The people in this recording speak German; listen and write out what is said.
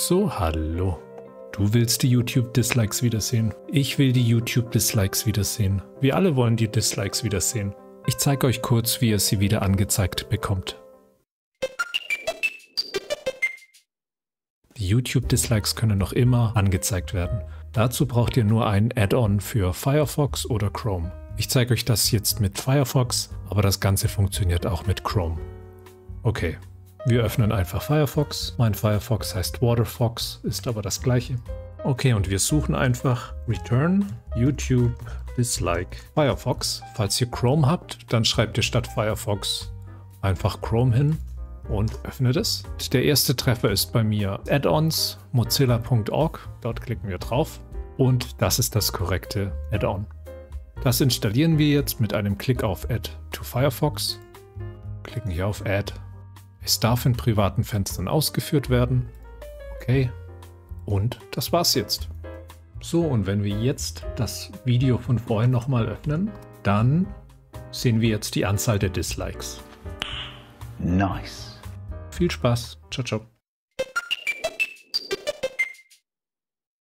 So, hallo. Du willst die YouTube Dislikes wiedersehen. Ich will die YouTube Dislikes wiedersehen. Wir alle wollen die Dislikes wiedersehen. Ich zeige euch kurz, wie ihr sie wieder angezeigt bekommt. Die YouTube Dislikes können noch immer angezeigt werden. Dazu braucht ihr nur ein Add-on für Firefox oder Chrome. Ich zeige euch das jetzt mit Firefox, aber das Ganze funktioniert auch mit Chrome. Okay. Wir öffnen einfach Firefox. Mein Firefox heißt Waterfox, ist aber das gleiche. Okay, und wir suchen einfach Return YouTube Dislike Firefox. Falls ihr Chrome habt, dann schreibt ihr statt Firefox einfach Chrome hin und öffnet es. Der erste Treffer ist bei mir Add-ons mozilla.org. Dort klicken wir drauf und das ist das korrekte Add-on. Das installieren wir jetzt mit einem Klick auf Add to Firefox. Klicken hier auf Add. Es darf in privaten Fenstern ausgeführt werden. Okay. Und das war's jetzt. So, und wenn wir jetzt das Video von vorhin nochmal öffnen, dann sehen wir jetzt die Anzahl der Dislikes. Nice. Viel Spaß. Ciao, ciao.